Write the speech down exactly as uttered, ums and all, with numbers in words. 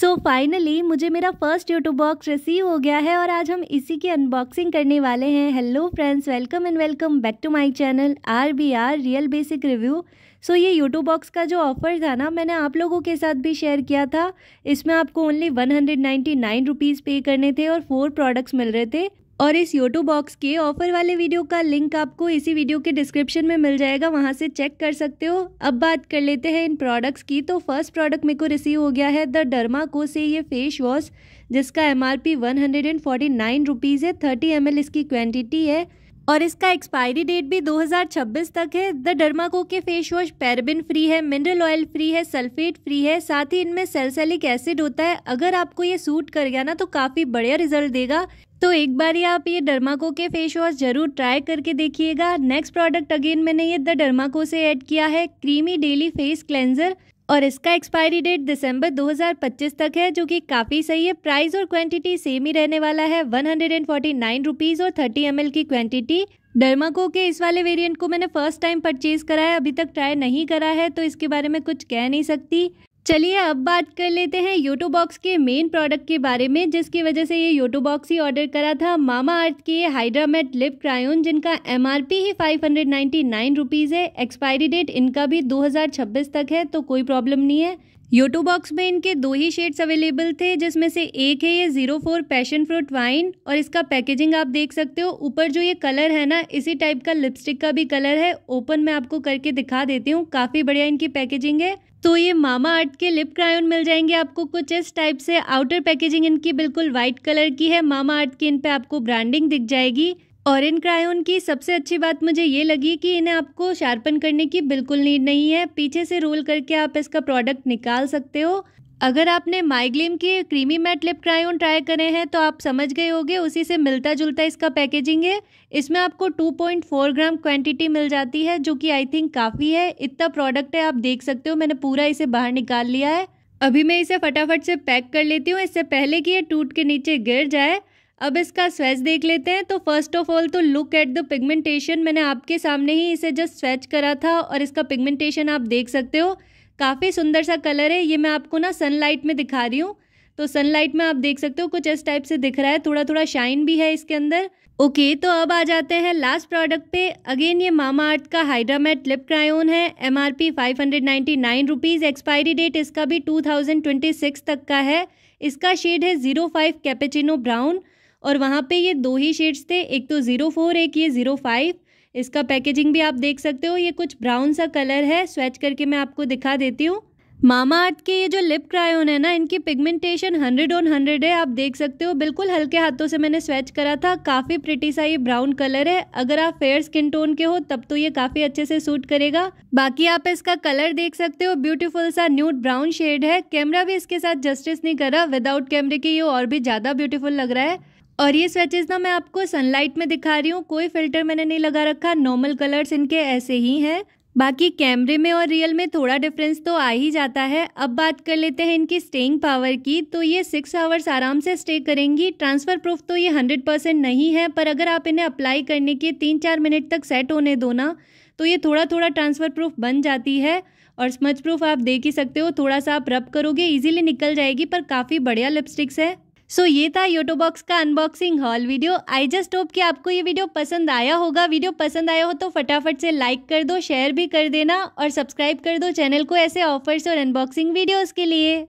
सो so, finally मुझे मेरा first योटोबॉक्स receive हो गया है और आज हम इसी की अनबॉक्सिंग करने वाले हैं। Hello friends, welcome and welcome back to my channel R B R real basic review. So ये योटोबॉक्स का जो ऑफ़र था ना, मैंने आप लोगों के साथ भी शेयर किया था। इसमें आपको only one hundred ninety nine rupees pay करने थे और फोर प्रोडक्ट्स मिल रहे थे। और इस योटोबॉक्स के ऑफ़र वाले वीडियो का लिंक आपको इसी वीडियो के डिस्क्रिप्शन में मिल जाएगा, वहाँ से चेक कर सकते हो। अब बात कर लेते हैं इन प्रोडक्ट्स की। तो फर्स्ट प्रोडक्ट मेरे को रिसीव हो गया है द डर्माको से ये फेस वॉश, जिसका MRP one hundred and forty nine rupees है। थर्टी एम एल इसकी क्वान्टिटी है और इसका एक्सपायरी डेट भी दो हज़ार छब्बीस तक है। द डर्माको के फेस वॉश पैराबिन फ्री है, मिनरल ऑयल फ्री है, सल्फेट फ्री है, साथ ही इनमें सैलिसिलिक एसिड होता है। अगर आपको ये सूट कर गया ना तो काफ़ी बढ़िया रिजल्ट देगा। तो एक बार ये आप ये डर्माको के फेस वॉश जरूर ट्राई करके देखिएगा। नेक्स्ट प्रोडक्ट अगेन मैंने ये द डर्माको से ऐड किया है क्रीमी डेली फेस क्लेंजर और इसका एक्सपायरी डेट दिसंबर दो हज़ार पच्चीस तक है, जो कि काफ़ी सही है। प्राइस और क्वांटिटी सेम ही रहने वाला है, one hundred and forty nine rupees और थर्टी एम एल की क्वांटिटी। डर्माको के इस वाले वेरिएंट को मैंने फर्स्ट टाइम परचेज करा है, अभी तक ट्राई नहीं करा है तो इसके बारे में कुछ कह नहीं सकती। चलिए अब बात कर लेते हैं योटोबॉक्स के मेन प्रोडक्ट के बारे में, जिसकी वजह से ये योटोबॉक्स ही ऑर्डर करा था। मामाअर्थ के हाइड्रामेट लिप क्रायोन, जिनका एमआरपी ही five hundred ninety nine rupees है। एक्सपायरी डेट इनका भी दो हज़ार छब्बीस तक है तो कोई प्रॉब्लम नहीं है। योटोबॉक्स में इनके दो ही शेड्स अवेलेबल थे, जिसमें से एक है ये zero four passion fruit wine और इसका पैकेजिंग आप देख सकते हो। ऊपर जो ये कलर है ना, इसी टाइप का लिपस्टिक का भी कलर है। ओपन मैं आपको करके दिखा देती हूँ, काफ़ी बढ़िया इनकी पैकेजिंग है। तो ये मामाअर्थ के लिप क्रायोन मिल जाएंगे आपको कुछ इस टाइप से। आउटर पैकेजिंग इनकी बिल्कुल वाइट कलर की है। मामाअर्थ की इन पे आपको ब्रांडिंग दिख जाएगी। और इन क्रायोन की सबसे अच्छी बात मुझे ये लगी कि इन्हें आपको शार्पन करने की बिल्कुल नीड नहीं है, पीछे से रोल करके आप इसका प्रोडक्ट निकाल सकते हो। अगर आपने माइग्लेम के creamy matte lip crayon try करे हैं तो आप समझ गए होंगे, उसी से मिलता जुलता इसका पैकेजिंग है। इसमें आपको two point four gram quantity मिल जाती है, जो कि आई थिंक काफ़ी है। इतना प्रोडक्ट है, आप देख सकते हो मैंने पूरा इसे बाहर निकाल लिया है। अभी मैं इसे फटाफट से पैक कर लेती हूँ, इससे पहले कि ये टूट के नीचे गिर जाए। अब इसका स्वैच देख लेते हैं। तो फर्स्ट ऑफ ऑल तो लुक एट द पिगमेंटेशन, मैंने आपके सामने ही इसे जस्ट स्वैच करा था और इसका पिगमेंटेशन आप देख सकते हो। काफ़ी सुंदर सा कलर है। ये मैं आपको ना सनलाइट में दिखा रही हूँ, तो सनलाइट में आप देख सकते हो कुछ इस टाइप से दिख रहा है। थोड़ा थोड़ा शाइन भी है इसके अंदर। ओके, तो अब आ जाते हैं लास्ट प्रोडक्ट पे। अगेन ये मामाअर्थ का हाइड्रामेट लिप क्रायोन है, MRP five hundred ninety nine rupees. Expiry date इसका भी टू थाउजेंड ट्वेंटी सिक्स तक का है। इसका शेड है जीरो फाइव कैपेचिनो ब्राउन और वहाँ पे ये दो ही शेड्स थे, एक तो जीरो फोर एक ये जीरो फाइव। इसका पैकेजिंग भी आप देख सकते हो, ये कुछ ब्राउन सा कलर है। स्वैच करके मैं आपको दिखा देती हूँ। मामाअर्थ के ये जो लिप क्रायोन है ना, इनकी पिगमेंटेशन हंड्रेड ऑन हंड्रेड है, आप देख सकते हो। बिल्कुल हल्के हाथों से मैंने स्वैच करा था। काफ़ी प्रिटी सा ये ब्राउन कलर है। अगर आप फेयर स्किन टोन के हो तब तो ये काफ़ी अच्छे से सूट करेगा। बाकी आप इसका कलर देख सकते हो, ब्यूटीफुल सा न्यूड ब्राउन शेड है। कैमरा भी इसके साथ जस्टिस नहीं करा, विदाउट कैमरे के ये और भी ज़्यादा ब्यूटीफुल लग रहा है। और ये स्वेचेस ना मैं आपको सनलाइट में दिखा रही हूँ, कोई फिल्टर मैंने नहीं लगा रखा। नॉर्मल कलर्स इनके ऐसे ही हैं। बाकी कैमरे में और रियल में थोड़ा डिफरेंस तो आ ही जाता है। अब बात कर लेते हैं इनकी स्टेइंग पावर की। तो ये सिक्स आवर्स आराम से स्टे करेंगी। ट्रांसफ़र प्रूफ तो ये हंड्रेड परसेंट नहीं है, पर अगर आप इन्हें अप्लाई करने के तीन चार मिनट तक सेट होने दो ना तो ये थोड़ा थोड़ा ट्रांसफ़र प्रूफ बन जाती है। और स्मच प्रूफ आप देख ही सकते हो, थोड़ा सा आप रब करोगे ईजिली निकल जाएगी। पर काफ़ी बढ़िया लिपस्टिक्स है। सो so, ये था योटोबॉक्स का unboxing haul video. I just hope कि आपको ये वीडियो पसंद आया होगा। वीडियो पसंद आया हो तो फटाफट से लाइक कर दो, शेयर भी कर देना और सब्सक्राइब कर दो चैनल को ऐसे ऑफर्स और अनबॉक्सिंग वीडियोस के लिए।